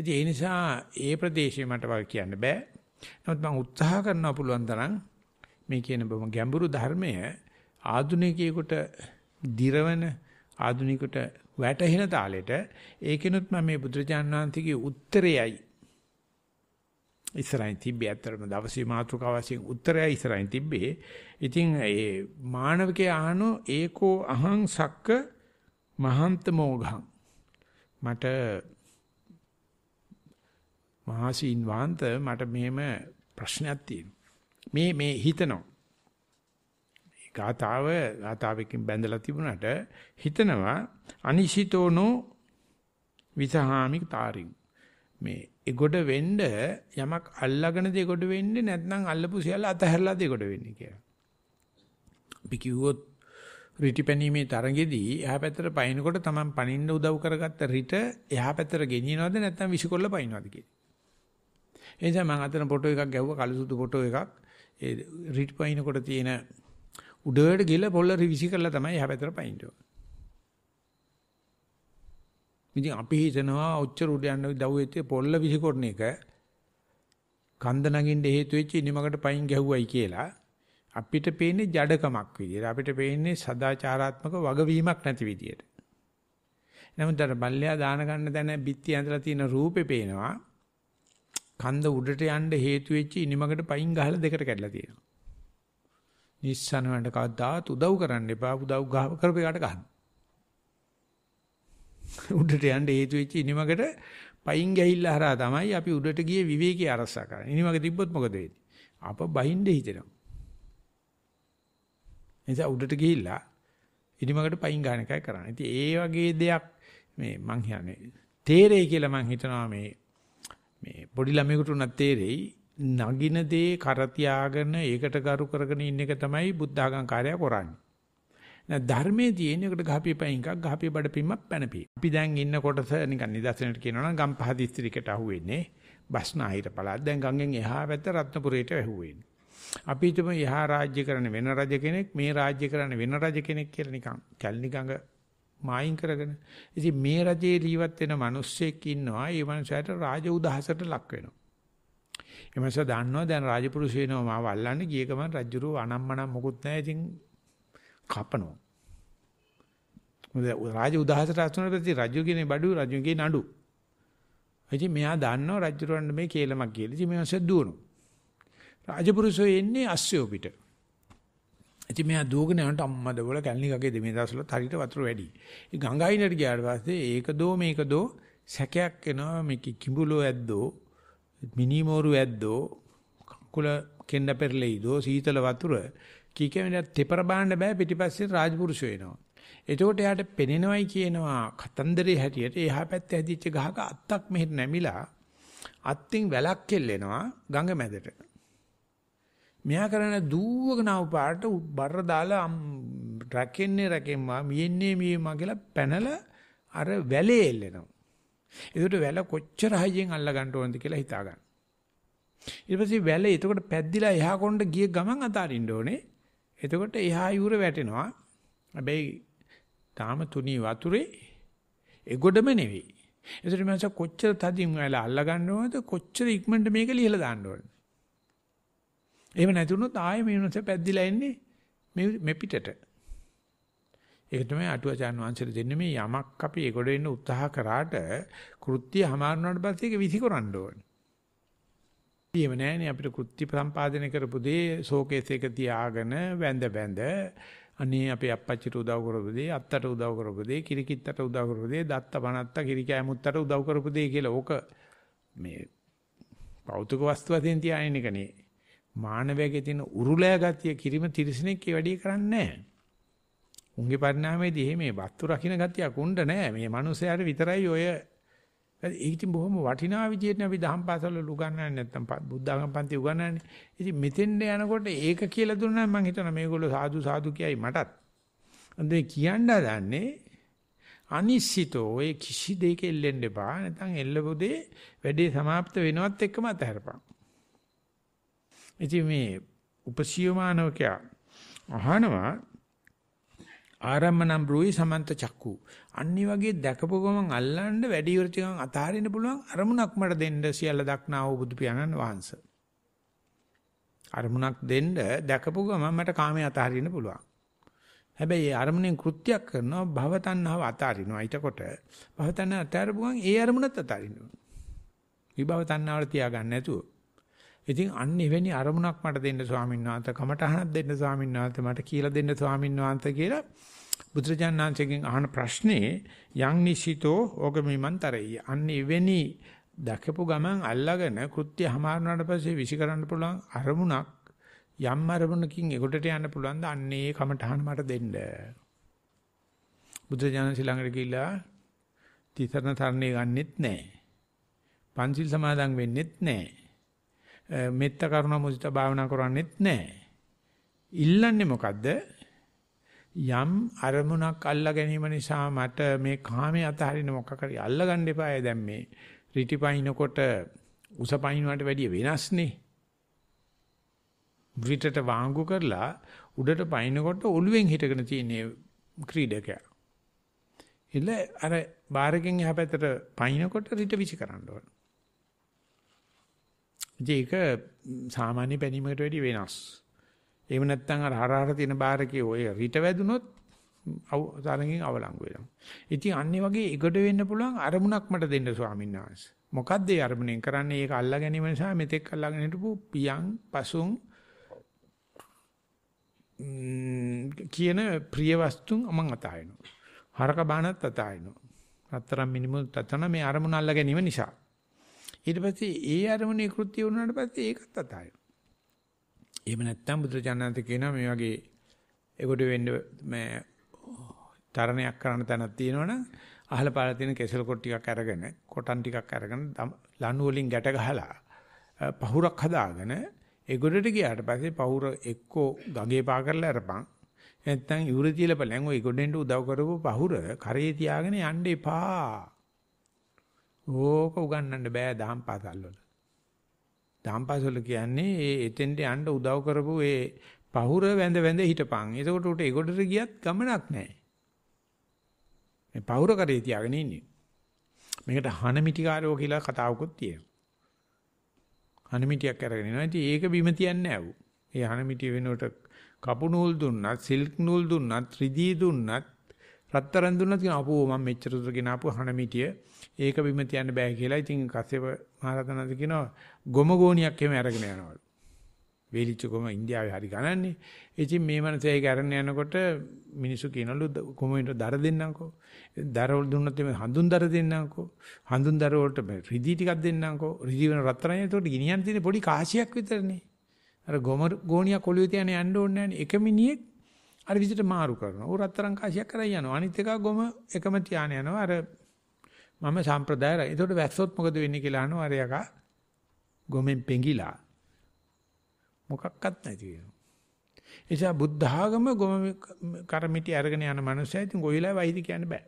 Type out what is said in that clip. ඉතින් ඒ නිසා ඒ ප්‍රදේශේ මට වාග් කියන්න බෑ. නමුත් මම උත්සාහ කරනවා පුළුවන් තරම් මේ කියන බම ගැඹුරු ධර්මය ආධුනිකයෙකුට දිරවන ආධුනිකයට වැටහෙන තාලෙට ඒකිනුත් මම මේ බුදුරජාණන් වහන්සේගේ උත්තරයයි ඉස්සරහින් තිබ්බේ අතරම දවසේ මාතෘකාවසින් උත්තරයයි ඉස්සරහින් තිබ්බේ. ඉතින් ඒ මානවකයා අහනෝ ඒකෝ අහං සක්ක මහන්ත මොඝං මට මහසීන් වහන්ත මට මෙහෙම ප්‍රශ්නයක් තියෙනවා මේ හිතනවා ඒ ගාතාවකින් බැඳලා තිබුණාට හිතනවා අනිශිතෝනෝ විසහාමික තාරින් මේ ඒගොඩ වෙන්න යමක් අල්ලාගෙන දෙගොඩ වෙන්නේ නැත්නම් අල්ලපු සියල්ල අතහැරලා දෙගොඩ වෙන්නේ කියලා. අපි කිව්වොත් රිටිපැනීමේ තරඟෙදී එහා පැත්තට පයින්නකොට Taman පනින්න උදව් කරගත්ත රිට එහා පැත්තට ගෙනියනවද නැත්නම් විසිකොල්ල පයින්නවද කියලා. ඒ නිසා මම අතන ෆොටෝ එකක් ගැහුවා කළුසුදු ෆොටෝ එකක්. ඒ රිට පයින්නකොට තියෙන උඩට ගිහලා පොල්ල රිවිසි කරලා තමයි එහා පැත්තට පයින්නේ. ඉතින් අපි හිතනවා ඔච්චර උඩ යන්න දවුවෙත්තේ පොල්ල විසිකරන එක කන්ද නගින්න හේතු වෙච්ච ඉනිමකට පයින් ගැහුවයි කියලා අපිට පේන්නේ ජඩකමක් විදියට අපිට පේන්නේ සදාචාරාත්මක වගවීමක් නැති විදියට. නමුත් අර බල්ලයා දාන ගන්න දැන බිත්ති ඇඳලා තියෙන රූපේ පේනවා කන්ද උඩට යන්න හේතු වෙච්ච ඉනිමකට පයින් ගහලා දෙකට කැඩලා තියෙනවා. නිස්සනනට කවදාත් උදව් කරන්න එපා උදව් ගහ කරපේකට ගන්න. උඩට යන්න හේතු වෙච්ච ඉනිමකට පයින් ගිහිල්ලා හරහා තමයි අපි උඩට ගියේ විවේකී අරසා කරන්නේ. ඉනිමක තිබ්බොත් මොකද වෙන්නේ? අප බහින්නේ හිතෙනවා. එනිසා උඩට ගිහිල්ලා ඉනිමකට පයින් ගන්න එකයි කරන්නේ. ඉතින් ඒ වගේ දෙයක් මේ මං කියන්නේ තේරෙයි කියලා මං හිතනවා මේ පොඩි ළමයෙකුට උනත් තේරෙයි නගින දේ කර තියාගෙන ඒකට ගරු කරගෙන ඉන්න එක තමයි බුද්ධාගම්කාරයා කරන්නේ. ධර්මයේ තියෙන එකට ගහපිය පයින් එකක් ගහපිය බඩපින්මක් පැනපි. අපි දැන් ඉන්න කොටස නිකන් නිදර්ශනයට කියනවනම් ගම්පහ දිස්ත්‍රික්කයට අහුවෙන්නේ බස්නාහිර පළාත්. දැන් ගංගෙන් එහා පැත්ත රත්නපුරයට ඇහුවෙන්නේ. අපි තුම එහා රාජ්‍ය කරන වෙන රජ කෙනෙක් මේ රාජ්‍ය කරන වෙන රජ කෙනෙක් කියලා නිකන් කැලණිගඟ මායින් කරගෙන. ඉතින් මේ රජේ ජීවත් වෙන මිනිස්සෙක් ඉන්නවා. ඒ මිනිසාට රාජ උදහසට ලක් වෙනවා. ඒ මිනිසා දන්නවා දැන් රාජපුරුෂ වෙනවා මාව අල්ලන්න ගිය ගමන් රජුරෝ අනම්මනම් මොකුත් නැහැ. ඉතින් කපනවා. මොකද රාජ උදාහසට අසුනට ප්‍රති රජුගේ බඩු රජුගේ නඩු. ඉතින් මෙයා දන්නව රජුරවන්න මේ කේලමක් කියලා. ඉතින් මේවස දුවනවා. රාජපුරුෂෝ එන්නේ අස්සෝ පිට. ඉතින් මෙයා දුවගෙන යනට අම්මද වල කැලණිකගේ දෙමේ දවසලත් හරියට වතුර වැඩි. ඒ ගංගායිනට ගියාට පස්සේ මේක දෝ සැකයක් එනවා මේ කිඹුලෝ ඇද්දෝ මිනිමෝරු ඇද්දෝ කුල කෙන්න පෙරලෙයි දෝ සීතල වතුර කීකෙන්ද තෙපර බාන්න බෑ පිටිපස්සේ රාජපුරුෂ වෙනවා. එතකොට එයාට පෙනෙනවයි කියනවා කතන්දරේ හැටියට එහා පැත්තේ ඇදිච්ච ගහක අත්තක් මෙහෙට නැමිලා අත්ෙන් වැලක් කෙල්ලෙනවා ගඟ මැදට. මෙයා කරන දූවකනාව පාට බර දාලා රැකෙන්නේ මියෙන්නේ කියලා පැනලා අර වැලේ එල්ලෙනවා. එතකොට වැල කොච්චර හයියෙන් අල්ල ගන්න ඕනද කියලා හිතා ගන්න. ඊට පස්සේ වැලේ එතකොට පැද්දිලා එහා කොණ්ඩ ගිය ගමන් අතාරින්න ඕනේ. එතකොට එහා යූර වැටෙනවා. හැබැයි තාම තුනී වතුරේ එගොඩම නෙවෙයි. ඒතර මංස කොච්චර තදින් වෙලා අල්ල ගන්නවද කොච්චර ඉක්මනට මේක ලිහලා දාන්න ඕනද? එහෙම නැති වුණොත් ආයෙ මේනස පැද්දිලා එන්නේ මේ පිටට. ඒක තමයි අටුවාචාන් වංශයට දෙන්නේ මේ යමක් අපි එගොඩ වෙන්න උත්සාහ කරාට කෘත්‍ය හමාරුණාට පස්සේ ඒක විසිකරන්න ඕනේ. එහෙම නැහැනේ අපිට කෘත්‍ය සම්පාදනය කරපු දේ ෂෝකේස් එක තියාගෙන වැඳ අනේ අපේ අප්පච්චිට උදව් කරපු දේ අත්තට උදව් කරපු දේ කිරිකිත්තට උදව් කරපු දේ දත්ත බණත්ත කිරිකෑ මුත්තට උදව් කරපු දේ කියලා ඕක මේ භෞතික වස්තු වශයෙන් තියාගෙන එකනේ මානවයාගේ තියෙන උරුලෑ ගතිය කිරිම තිරසනෙක් ඒ වැඩේ කරන්නේ නැහැ. උන්ගේ පරිණාමයේදී එහෙම මේ වස්තු රකින්න ගතිය කුණ්ඩ නැහැ. මේ මිනිස්යාට විතරයි ඔය ඒකින් බොහොම වටිනා විදියට අපි දහම් පාසල් වල උගන්වන්නේ නැත්නම් බුද්ධඝම පන්ති උගන්වන්නේ. ඉතින් මෙතෙන්ට යනකොට ඒක කියලා දුන්නා මම හිතනවා මේගොල්ලෝ සාදු සාදු කියයි මටත්. අන්දේ කියන්න දන්නේ අනිශ්චිතෝ ඒ කිසි දෙයක එල්ලෙන්න එපා. නැත්නම් එල්ලපොදේ වැඩේ સમાપ્ત වෙනවත් එක්කම අතහැරපන්. ඉතින් මේ උපසියමානෝක අහනවා ආරම්මනම් බ්‍රෝයි සමන්ත චක්කු. අන්නේ වගේ දැකපු ගමන් අල්ලන්න වැඩි වෘතිකම් අතාරින්න පුළුවන් අරමුණක් මට දෙන්න සියල්ල දක්නා වූ බුදු පියාණන් වහන්සේ. අරමුණක් දෙන්න දැකපු ගමන් මට කාමයේ අතාරින්න පුළුවන්. හැබැයි අරමුණෙන් කෘත්‍යයක් කරනවා භවතණ්හාව අතාරිනවා. ඊටකොට භවතණ්හාව අතාරපුවම ඒ අරමුණත් අතාරිනවා. විභව තණ්හාවට තියාගන්න නැතුව. ඉතින් අන්න එවැනි අරමුණක් මට දෙන්න ස්වාමීන් වහන්සේ, කමටහනක් දෙන්න ස්වාමීන් වහන්සේ, මට කියලා දෙන්න ස්වාමීන් වහන්සේ කියලා බුදුරජාණන් වහන්සේගෙන් අහන ප්‍රශ්නේ යං නිසිතෝ ඕගමිමන්තරය. අන්න එවැනි දැකපු ගමන් අල්ලාගෙන කෘත්‍ය හමාරුණාට පස්සේ විසිකරන්න පුළුවන් අරමුණක් යම් අරමුණකින් එකොටට යන්න පුළුවන් ද අන්නේ කමටහන මට දෙන්න. බුදුරජාණන් ශ්‍රීලංකර කිලා තිතරණ තරණේ ගන්නෙත් නැහැ. පංචිල් සමාදන් වෙන්නෙත් නැහැ. මෙත්ත කරුණා මුදිතා භාවනා කරන්නෙත් නැහැ. ඉල්ලන්නේ මොකද්ද? යම් අරමුණක් අල්ලා ගැනීම නිසා මට මේ කාමයේ අතහරින මොකක් හරි අල්ලා ගන්න එපායි. දැන් මේ රිටිපයින්කොට උසපයින්වට වැඩිය වෙනස්නේ. බ්‍රිටට වාංගු කරලා උඩට පයින්නකොට ඔළුවෙන් හිටගෙන තියෙන ක්‍රීඩකයා. එල අර බාරකින් එහා පැත්තට පයින්නකොට රිට විසි කරන්න ඕන. ඒක සාමාන්‍ය පැනීමකට වැඩිය වෙනස්. එහෙම නැත්නම් අර හරහර තියෙන බාරකේ ඔය රිට වැදුනොත් තරංගෙන් අවලංගු වෙනවා. ඉතින් අන්නේ වගේ එකට වෙන්න පුළුවන් අරමුණක් මට දෙන්න ස්වාමීන් වහන්සේ. මොකද්ද ඒ අරමුණෙන් කරන්නේ? ඒක අල්ලා ගැනීම නිසා මෙතෙක් අල්ලාගෙන හිටපු පියන් පසුන් කියන ප්‍රිය වස්තුන් මම අතාරිනවා. හරක බානත් අතාරිනවා. අතරම් මිනිමුත් තතන මේ අරමුණ අල්ලා ගැනීම නිසා. ඊට පස්සේ ඒ අරමුණේ කෘත්‍ය වුණාට පස්සේ ඒකත් අතාරිනවා. එහෙම නැත්නම් බුදුචානන්ත කියනවා මේ වගේ ඒකට වෙන්න මේ තරණයක් කරන්න තැනක් තියෙනවනම් අහල පාලා තියෙන කෙසල් කොට ටිකක් අරගෙන කොටන් ටිකක් අරගෙන ලණු වලින් ගැට ගහලා පහුරක් හදාගෙන ඒගොඩට ගියාට පස්සේ පවුර එක්කෝ ගඟේ පා කරලා අරපන්. නැත්නම් යුරේ තියලා බලන් ඔය ගොඩෙන්ට උදව් කරපු පහුර කරේ තියාගෙන යන්න එපා. ඕක උගන්නන්න බෑ දහම් පාසල් වල. දහම් පාසල් කියන්නේ ඒ එතෙන්ට යන්න උදව් කරපු ඒ පහුර වැඳ වැඳ හිටපන්. එතකොට උට ඒ ගොඩට ගියත් ගමනක් නැහැ. මේ පහුර කරේ තියාගෙන ඉන්නේ. මේකට හනමිටිකාරයෝ කියලා කතාවකුත් තියෙනවා. හනමිටියක් අරගෙන එනවා. ඉතින් ඒක බිම තියන්නේ නැවු. ඒ හනමිටිය වෙනකොට කපු නූල් දුන්නත්, සිල්ක් නූල් දුන්නත්, රිදී දුන්නත්, රත්තරන් දුන්නත් කියන අපෝ මම මෙච්චර දුර ගෙන ආපු හනමිටිය ඒක බිම තියන්න බෑ කියලා. ඉතින් කස්සප මහරතනන්ද කියනවා ගොම ගෝණියක් එහෙම අරගෙන යනවලු. වේලිච්ච ගොම ඉන්දියාවේ හරි ගණන්නේ. ඉතින් මේ මනසේ ඒක අරගෙන යනකොට මිනිස්සු කියනලු කොමෙන්ට දර දෙන්නම්කෝ. දරවල දුන්නොත් එමේ හඳුන් දර දෙන්නම්කෝ. හඳුන් දර වලට රිදී ටිකක් දෙන්නම්කෝ. රිදී වෙන රත්තරන් එතකොට ගිනියන් තියෙන පොඩි කාසියක් විතරනේ. අර ගොම ගෝණියක් ඔළුවේ තියාගෙන යන්න ඕනේ නැහැ. එක මිනිහෙක් අර විදිහට මාරු කරනවා. ඌ රත්තරන් කාසියක් කරන් යනවා. අනිත් එක ගොම එකම තියාගෙන යනවා. අර මම සම්ප්‍රදායයි. එතකොට වැස්සොත් මොකද වෙන්නේ කියලා අහනවා. අර යකා ගොමෙන් පෙඟිලා මොකක්වත් නැති වෙනවා. එනිසා බුද්ධ ආගම ගොම කරමිටි අරගෙන යන මනුස්සයෙක් ඉතින් ගොයිලා වයිද කියන්න බෑ.